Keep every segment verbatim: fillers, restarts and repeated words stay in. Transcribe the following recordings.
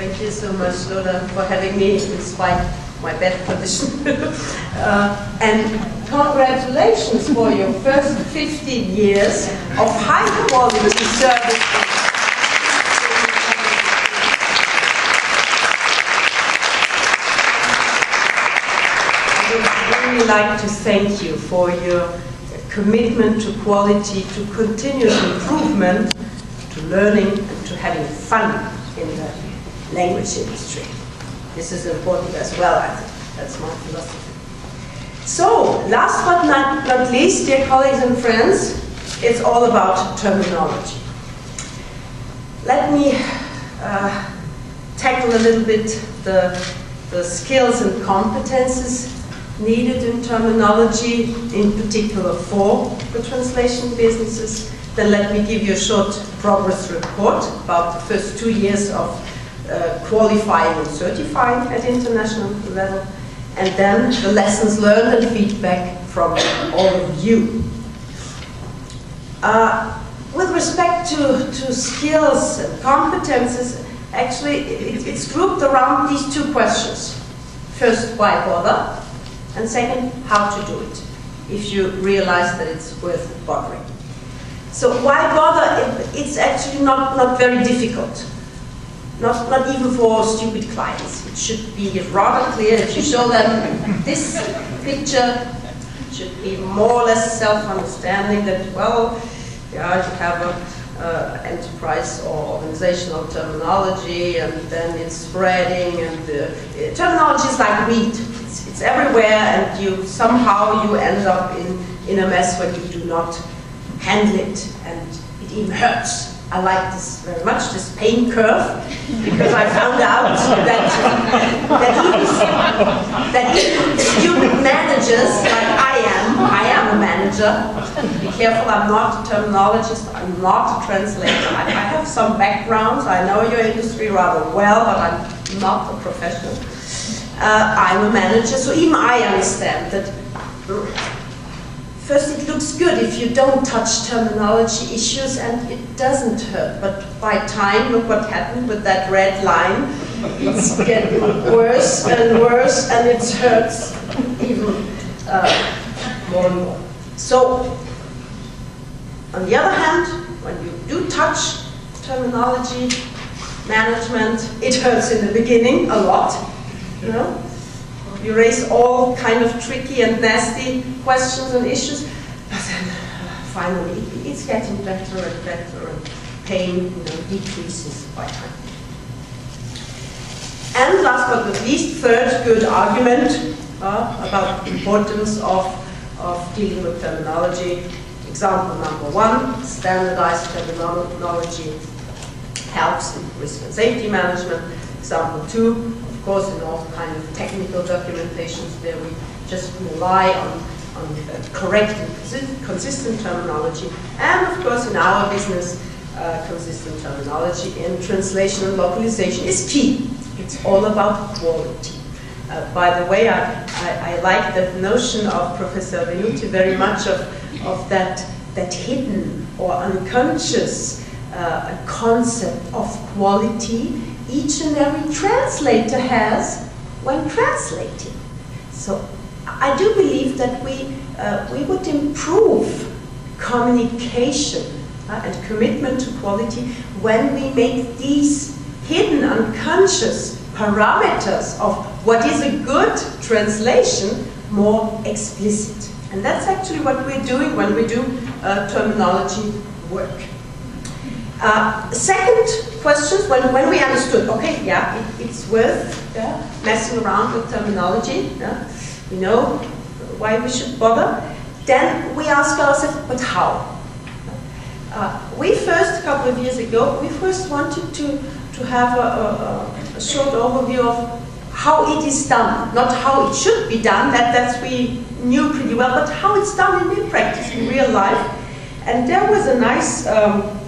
Thank you so much, Lola, for having me despite my bad condition. uh, and congratulations for your first fifteen years of high quality service. I would really like to thank you for your commitment to quality, to continuous improvement, to learning, and to having fun in the language industry. This is important as well, I think. That's my philosophy. So, last but not, not least, dear colleagues and friends, it's all about terminology. Let me uh, tackle a little bit the, the skills and competences needed in terminology, in particular for the translation businesses. Then let me give you a short progress report about the first two years of uh, qualifying and certifying at international level, and then the lessons learned and feedback from all of you. Uh, with respect to, to skills and competences, actually it, it's grouped around these two questions. First, why bother? And second, how to do it, if you realize that it's worth bothering. So why bother? It's actually not, not very difficult. Not, not even for stupid clients. It should be rather clear if you show them this picture. It should be more or less self-understanding that, well, yeah, you have a uh, enterprise or organizational terminology, and then it's spreading, and the terminology is like weed. It's everywhere, and you somehow you end up in, in a mess when you do not handle it, and it even hurts. I like this very much, this pain curve, because I found out that that even, that even stupid managers, like I am, I am a manager. Be careful, I'm not a terminologist, I'm not a translator. I, I have some backgrounds, I know your industry rather well, but I'm not a professional. Uh, I'm a manager, so even I understand that first it looks good if you don't touch terminology issues and it doesn't hurt, but by time, look what happened with that red line, it's getting worse and worse and it hurts even uh, more and more. So, on the other hand, when you do touch terminology management, it hurts in the beginning a lot. You know? You raise all kind of tricky and nasty questions and issues, but then uh, finally it's getting better and better, and pain you know, decreases by time. And last but not least, third good argument uh, about the importance of, of dealing with terminology. Example number one, standardized terminology helps in risk and safety management. Example two, of course, in all kind of technical documentations, there we just rely on, on correct and consist consistent terminology, and of course, in our business, uh, consistent terminology in translation and localization is key. It's all about quality. Uh, by the way, I, I, I like that notion of Professor Venuti very much of, of that, that hidden or unconscious uh, concept of quality each and every translator has when translating. So I do believe that we, uh, we would improve communication uh, and commitment to quality when we make these hidden, unconscious parameters of what is a good translation more explicit. And that's actually what we're doing when we do uh, terminology work. Uh, second questions, when, when we understood, okay, yeah, it, it's worth yeah, messing around with terminology, yeah, we know why we should bother, then we ask ourselves, but how? Uh, we first, a couple of years ago, we first wanted to, to have a, a, a short overview of how it is done, not how it should be done, that that's we knew pretty well, but how it's done in real practice, in real life. And there was a nice um,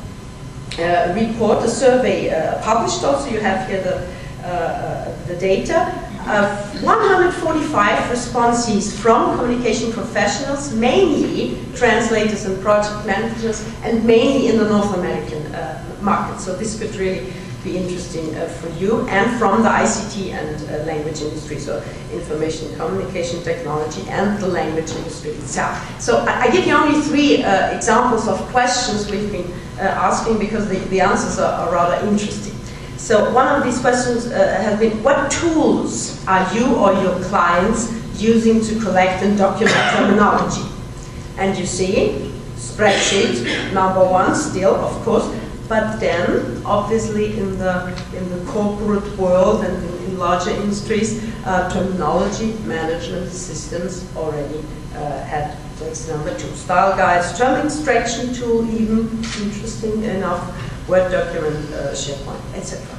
Uh, report, a survey uh, published also, you have here the, uh, uh, the data, of one hundred forty-five responses from communication professionals, mainly translators and project managers, and mainly in the North American uh, market. So this could really be interesting uh, for you, and from the I C T and uh, language industry, so information communication technology and the language industry itself. So I, I give you only three uh, examples of questions we've been uh, asking, because the, the answers are, are rather interesting. So one of these questions uh, has been, what tools are you or your clients using to collect and document terminology? And you see, spreadsheet number one still, of course, but then obviously in the in the corporate world and in, in larger industries, uh, terminology management systems already uh, had place number two. Style guides, term extraction tool, even interesting enough, Word document, uh, SharePoint, et cetera.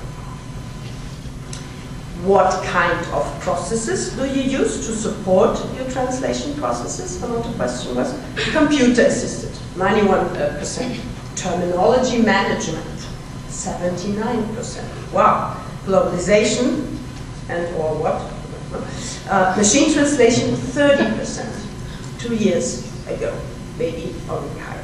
What kind of processes do you use to support your translation processes? Another question was computer-assisted, ninety-one percent. Terminology management, seventy-nine percent. Wow. Globalization and or what? Uh, machine translation, thirty percent. Two years ago, maybe already higher.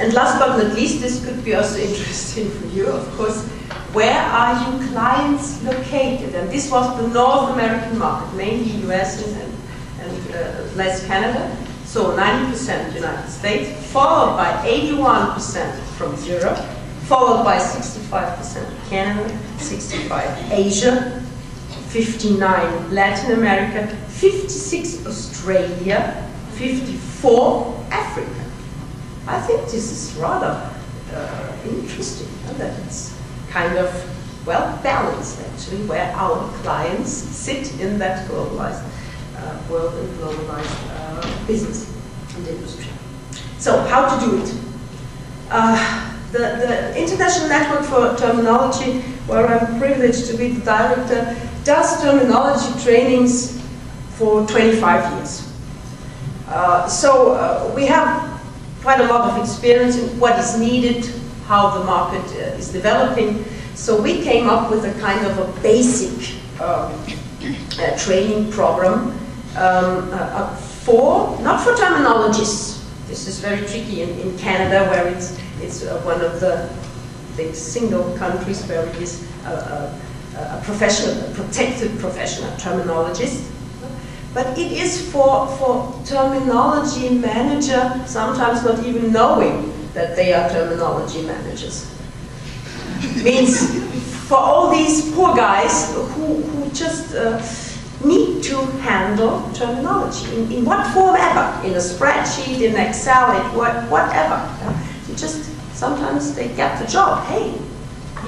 And last but not least, this could be also interesting for you, of course. Where are your clients located? And this was the North American market, mainly U S and, and uh, less Canada. So ninety percent United States, followed by eighty-one percent from Europe, followed by sixty-five percent Canada, sixty-five Asia, fifty-nine Latin America, fifty-six Australia, fifty-four Africa. I think this is rather uh, interesting, and that it's kind of well balanced actually, where our clients sit in that globalized uh, world and globalized uh, business and industry. So how to do it? Uh, the, the International Network for Terminology, where I'm privileged to be the director, does terminology trainings for twenty-five years. Uh, so uh, we have quite a lot of experience in what is needed, how the market uh, is developing. So we came up with a kind of a basic um, uh, training program um, uh, for, not for terminologists. This is very tricky in, in Canada, where it's, it's uh, one of the, the single countries where it is a, a, a professional, a protected professional terminologist. But it is for, for terminology manager, sometimes not even knowing that they are terminology managers. Means for all these poor guys who, who just uh, need to handle terminology in, in what form ever, in a spreadsheet, in Excel, in whatever. You just sometimes they get the job. Hey,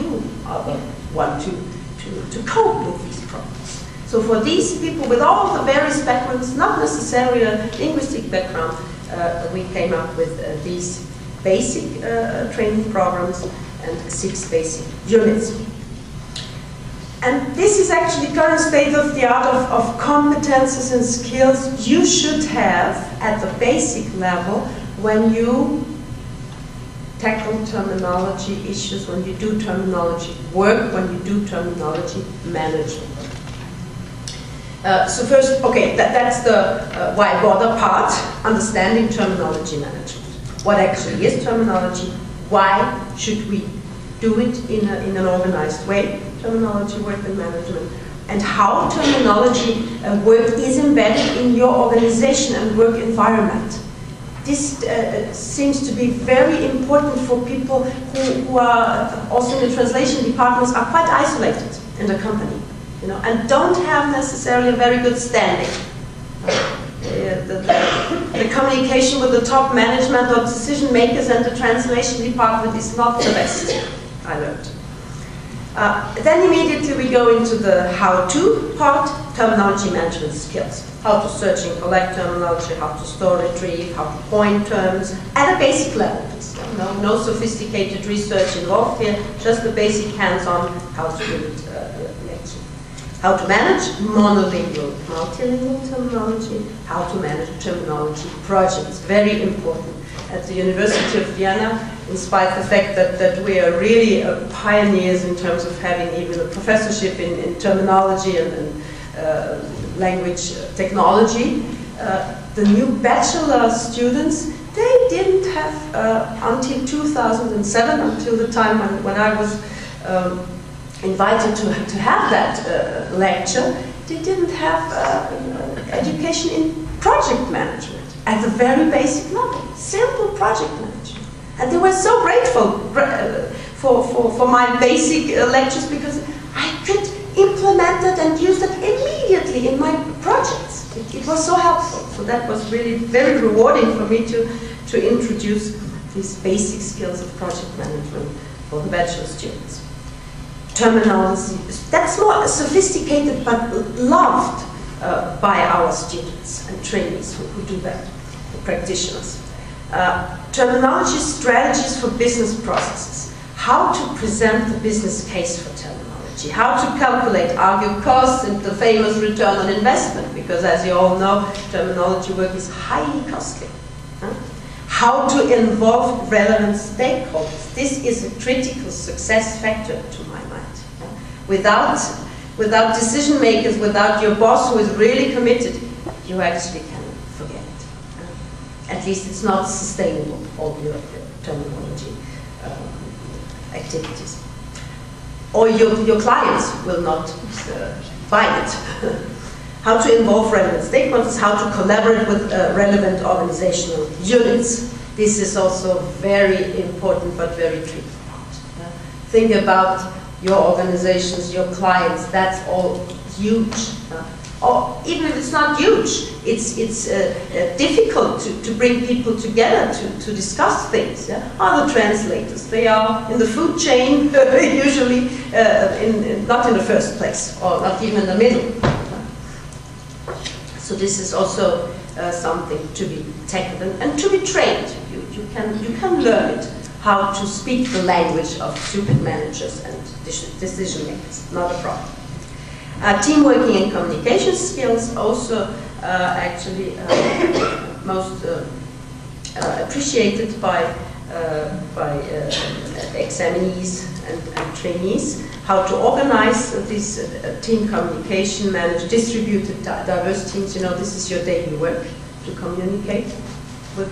you are the one to, to, to cope with these problems. So for these people with all the various backgrounds, not necessarily a linguistic background, uh, we came up with uh, these basic uh, training programs and six basic units. And this is actually current state of the art of, of competences and skills you should have at the basic level when you tackle terminology issues, when you do terminology work, when you do terminology management. Uh, so first, okay, that, that's the uh, why bother part, understanding terminology management. What actually is terminology? Why should we do it in, a, in an organized way, terminology work and management? And how terminology uh, work is embedded in your organization and work environment. This uh, seems to be very important for people who, who are also in the translation departments, are quite isolated in the company, you know, and don't have necessarily a very good standing. The, the, the communication with the top management or decision makers and the translation department is not the best, I learned. Uh, then immediately we go into the how-to part, terminology management skills. How to search and collect terminology, how to store, retrieve, how to point terms, at a basic level. No, no sophisticated research involved here, just the basic hands-on how to do it. Uh, How to manage monolingual, multilingual terminology, how to manage terminology projects, very important. At the University of Vienna, in spite of the fact that, that we are really uh, pioneers in terms of having even a professorship in, in terminology and, and uh, language technology, uh, the new bachelor students, they didn't have uh, until two thousand seven, until the time when, when I was um, invited to, to have that uh, lecture, they didn't have uh, education in project management at the very basic level, simple project management. And they were so grateful for, for, for my basic lectures, because I could implement it and use it immediately in my projects. It, it was so helpful. So that was really very rewarding for me to, to introduce these basic skills of project management for the bachelor students. Terminology, that's more sophisticated but loved uh, by our students and trainees who, who do that, the practitioners. Uh, terminology strategies for business processes, how to present the business case for terminology, how to calculate, argue costs, and the famous return on investment, because as you all know, terminology work is highly costly. Huh? How to involve relevant stakeholders. This is a critical success factor to my mind. Without, without decision makers, without your boss who is really committed, you actually can forget it. At least it's not sustainable, all your terminology um, activities. Or your, your clients will not uh, buy it. How to involve relevant stakeholders, how to collaborate with uh, relevant organizational units. This is also very important but very tricky part. Uh, think about your organizations, your clients, that's all huge. Uh, or even if it's not huge, it's, it's uh, uh, difficult to, to bring people together to, to discuss things. Yeah? Are the translators, they are in the food chain, usually uh, in, in, not in the first place, or not even in the middle. So this is also uh, something to be tackled and to be trained. You, you, can, you can learn it, how to speak the language of stupid managers and decision makers, not a problem. Uh, team working and communication skills also uh, actually uh, most uh, uh, appreciated by, uh, by uh, examinees and, and trainees. How to organize this uh, team communication, manage distributed diverse teams. You know, this is your daily work, to communicate with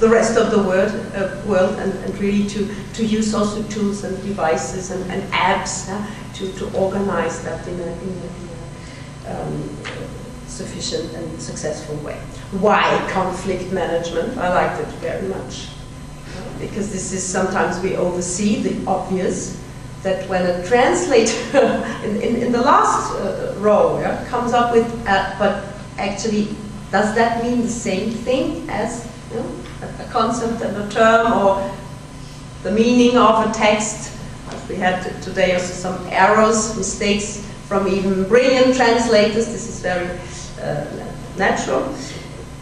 the rest of the world, uh, world and, and really to, to use also tools and devices and, and apps uh, to, to organize that in a, in a um, sufficient and successful way. Why conflict management? I liked it very much, because this is sometimes we oversee the obvious, that when a translator in, in, in the last uh, row yeah, comes up with, uh, but actually, does that mean the same thing as you know, a, a concept and a term, or the meaning of a text? We had today also some errors, mistakes from even brilliant translators. This is very uh, natural.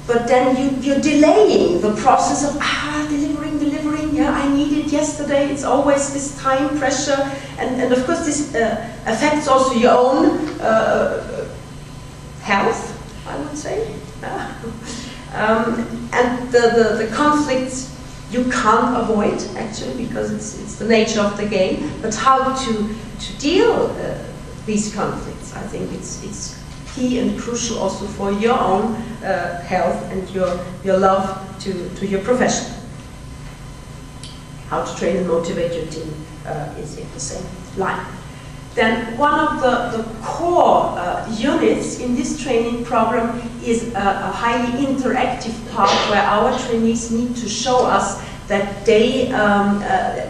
But then you, you're delaying the process of, ah, delivering, delivering, yeah, I need it yesterday, it's always this time pressure. And, and of course this uh, affects also your own uh, health, I would say. Yeah. Um, and the, the, the conflicts you can't avoid, actually, because it's, it's the nature of the game. But how to, to deal with uh, these conflicts, I think it's, it's key and crucial also for your own uh, health and your, your love to, to your profession. How to train and motivate your team uh, is in the same line. Then one of the, the core uh, units in this training program is a, a highly interactive part where our trainees need to show us that they um, uh,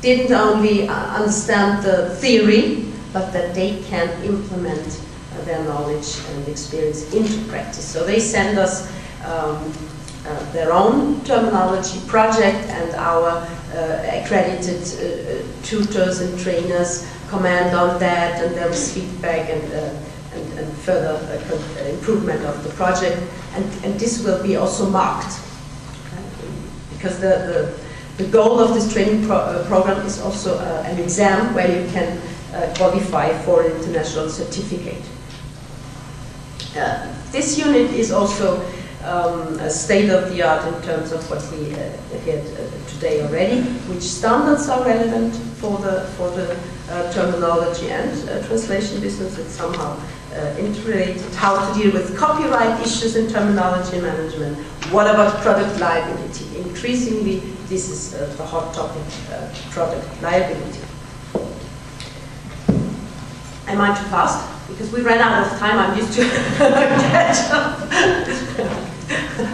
didn't only understand the theory, but that they can implement their knowledge and experience into practice. So they send us um, uh, their own terminology project, and our uh, accredited uh, tutors and trainers comment on that, and there was feedback and, uh, and, and further uh, improvement of the project. And, and this will be also marked, because the, the, the goal of this training pro uh, program is also uh, an exam where you can uh, qualify for an international certificate. Uh, this unit is also um, a state-of-the-art in terms of what we had uh, uh, today already, which standards are relevant for the, for the uh, terminology and uh, translation business. It's somehow uh, interrelated. How to deal with copyright issues in terminology management. What about product liability in increasingly this is uh, the hot topic, uh, product liability. Am I too fast? Because we ran out of time, I'm used to catch up.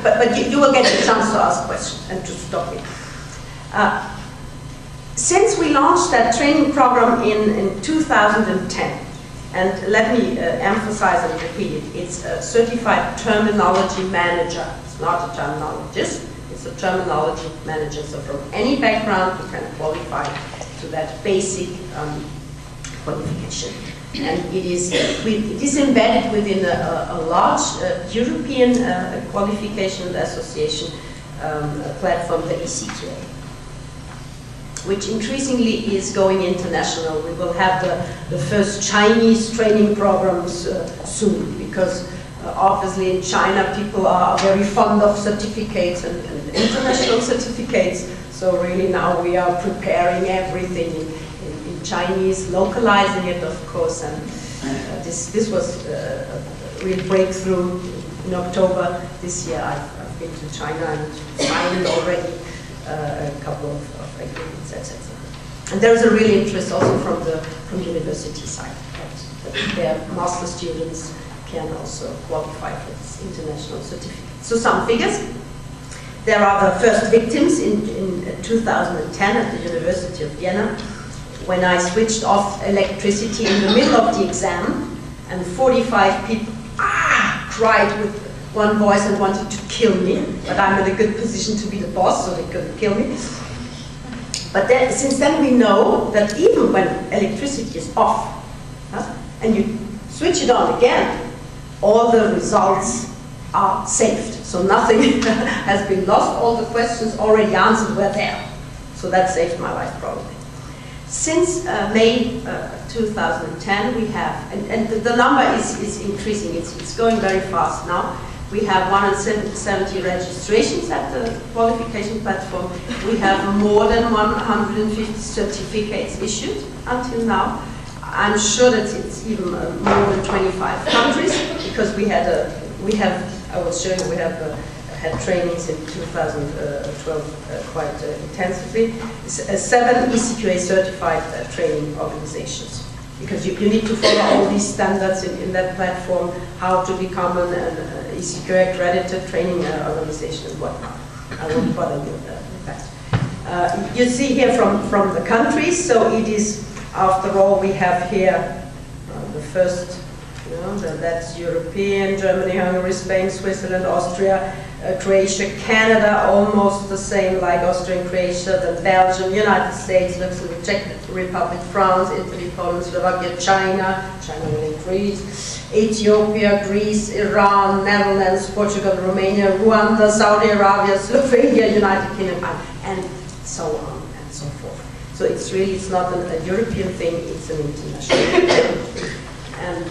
But, but you, you will get a chance to ask questions and to stop me. Uh, since we launched that training program in, in two thousand ten, and let me uh, emphasize and repeat it, it's a certified terminology manager. It's not a terminologist, it's a terminology manager. So from any background, you can qualify to that basic um, qualification. And it is, it is embedded within a, a large uh, European uh, Qualification Association um, platform, the E C Q A, which increasingly is going international. We will have the, the first Chinese training programs uh, soon, because uh, obviously in China people are very fond of certificates and, and international certificates. So really now we are preparing everything Chinese, localizing it, of course, and uh, this this was uh, a real breakthrough in October this year. I've, I've been to China and signed already uh, a couple of, of agreements, et cetera. And there is a real interest also from the from university side that, that their master students can also qualify for this international certificate. So some figures. There are the first victims in, in two thousand ten at the University of Vienna, when I switched off electricity in the middle of the exam, and forty-five people ah, cried with one voice and wanted to kill me, but I'm in a good position to be the boss, so they couldn't kill me. But then, since then we know that even when electricity is off, huh, and you switch it on again, all the results are saved. So nothing has been lost, all the questions already answered were there. So that saved my life probably. Since uh, May uh, two thousand ten, we have, and, and the, the number is, is increasing, it's, it's going very fast now. We have one hundred seventy registrations at the qualification platform. We have more than one hundred fifty certificates issued until now. I'm sure that it's even uh, more than twenty-five countries, because we had a, we have, I was showing, we have a, had trainings in two thousand twelve uh, quite uh, intensively. S uh, seven E C Q A certified uh, training organizations, because you, you need to follow all these standards in, in that platform, how to become an, an uh, E C Q A accredited training uh, organization and whatnot. I won't bother you uh, with that. Uh, you see here from, from the countries, so it is, after all, we have here uh, the first, you know, that's European, Germany, Hungary, Spain, Switzerland, Austria, uh, Croatia, Canada, almost the same like Austria and Croatia, then Belgium, United States, Luxembourg, Czech Republic, France, Italy, Poland, Slovakia, China, China will increase, Ethiopia, Greece, Iran, Netherlands, Portugal, Romania, Rwanda, Saudi Arabia, Slovenia, United Kingdom, and so on and so forth. So it's really, it's not a, a European thing, it's an international thing. And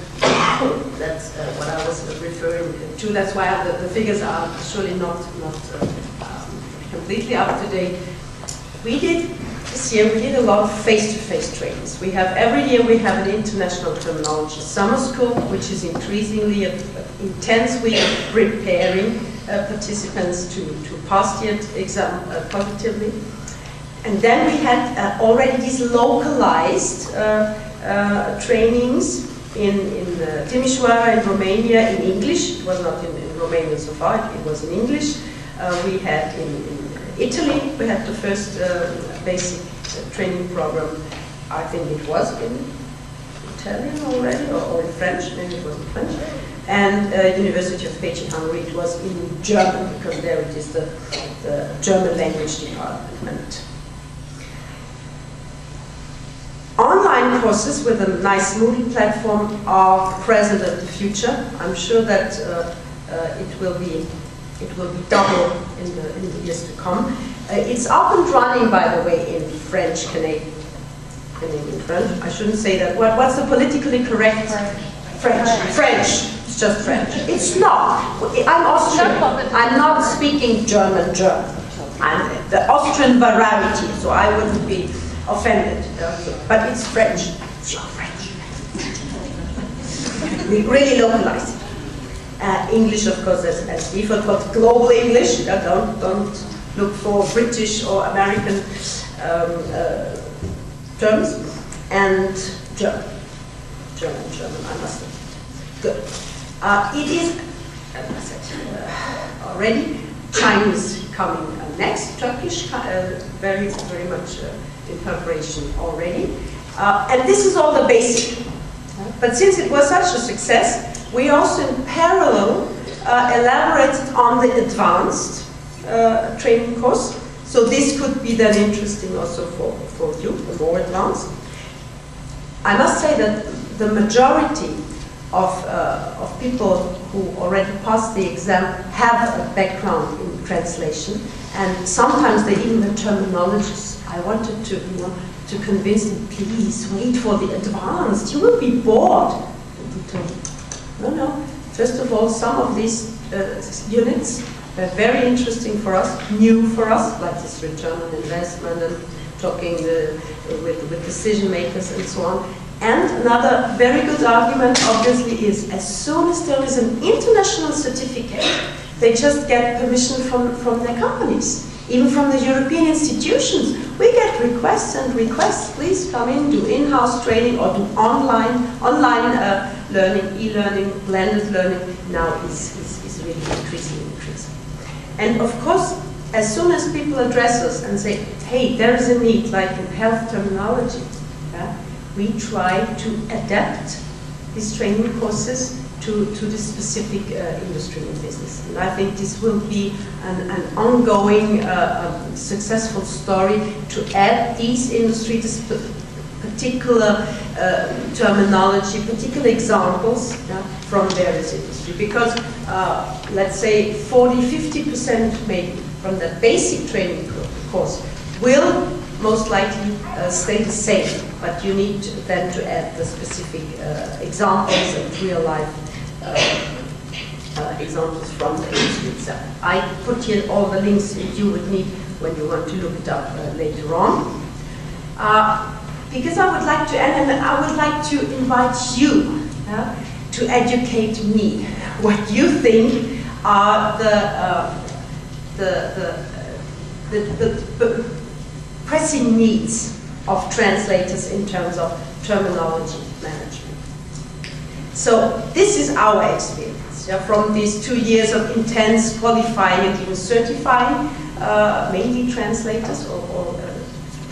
that's uh, what I was referring to. That's why the, the figures are surely not, not uh, um, completely up to date. We did, this year, we did a lot of face-to-face trainings. We have, every year we have an international terminology summer school, which is increasingly an intense way of preparing uh, participants to, to pass the exam uh, positively. And then we had uh, already these localized uh, uh, trainings in, in uh, Timisoara in Romania in English. It was not in, in Romania so far, it was in English. Uh, we had in, in Italy, we had the first uh, basic uh, training program. I think it was in Italian already, or, or in French, maybe it was in French. And uh, University of Pecs in Hungary, it was in German, because there it is the, the German language department. Online courses with a nice Moodle platform are present in the future. I'm sure that uh, uh, it will be it will be double in the, in the years to come. Uh, it's up and running, by the way, in French, Canadian, Canadian French. I shouldn't say that. What, what's the politically correct French. French? French. It's just French. It's not. I'm Austrian. I'm not speaking German. German. I'm the Austrian variety, so I wouldn't be offended, okay. But it's French. It's your French. We really localize it. Uh, English, of course, as, as default, but global English. Uh, don't don't look for British or American um, uh, terms, and German. German, German, I must admit. Good. Uh, it is, as I said uh, already, Chinese coming uh, next, Turkish, uh, very, very much uh, in preparation already. Uh, and this is all the basic. But since it was such a success, we also in parallel uh, elaborated on the advanced uh, training course. So this could be then interesting also for, for you, the more advanced. I must say that the majority of, uh, of people who already passed the exam have a background in translation, and sometimes they even the terminologists. I wanted to, you know, to convince them, please wait for the advanced, you will be bored. No, no. First of all, some of these uh, units were very interesting for us, new for us, like this return on investment and talking the, with, with decision makers and so on. And another very good argument, obviously, is as soon as there is an international certificate, they just get permission from, from their companies. Even from the European institutions, we get requests and requests, please come in, do in-house training or do online, online uh, learning, e-learning, blended learning. Now is, is, is really increasing, increasing. And of course, as soon as people address us and say, hey, there is a need, like in health terminology, yeah, we try to adapt these training courses to, to this specific uh, industry and business. And I think this will be an, an ongoing uh, um, successful story to add these industries, this particular uh, terminology, particular examples yeah, from various industries. Because uh, let's say forty, fifty percent maybe from the basic training course will most likely uh, stay the same, but you need to, then to add the specific uh, examples and real life uh, uh, examples from the industry itself. I put here all the links you would need when you want to look it up uh, later on. Uh, because I would like to end, and I would like to invite you uh, to educate me what you think are the, uh, the, the, the, the pressing needs of translators in terms of terminology management. So this is our experience yeah, from these two years of intense qualifying and even certifying uh, mainly translators or, or uh,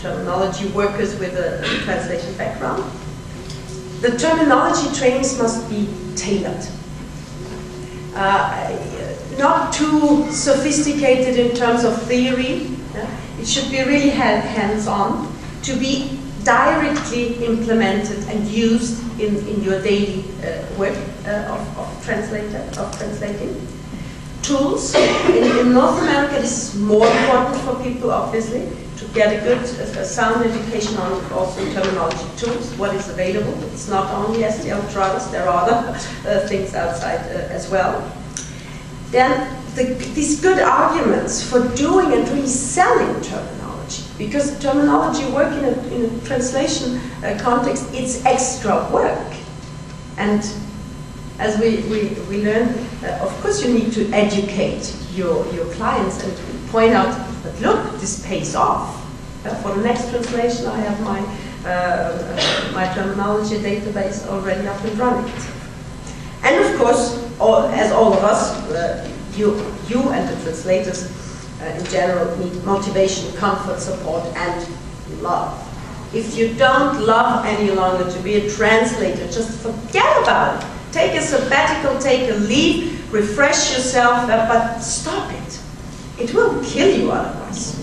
terminology workers with a translation background. The terminology trainings must be tailored. Uh, not too sophisticated in terms of theory. Yeah. It should be really hands-on to be directly implemented and used in, in your daily uh, work uh, of, of, translator, of translating. Tools, in, in North America this is more important for people obviously, to get a good, a sound education on also terminology tools, what is available. It's not only S D L Trados, there are other uh, things outside uh, as well. Then, The, these good arguments for doing and really selling terminology, because terminology work in a, in a translation uh, context, it's extra work. And as we, we, we learn, uh, of course you need to educate your, your clients and point out that look, this pays off. Uh, for the next translation I have my, uh, my terminology database already up and running. And of course, all, as all of us, uh, You, you and the translators uh, in general need motivation, comfort, support, and love. If you don't love any longer to be a translator, just forget about it. Take a sabbatical, take a leave, refresh yourself, uh, but stop it. It will kill you otherwise.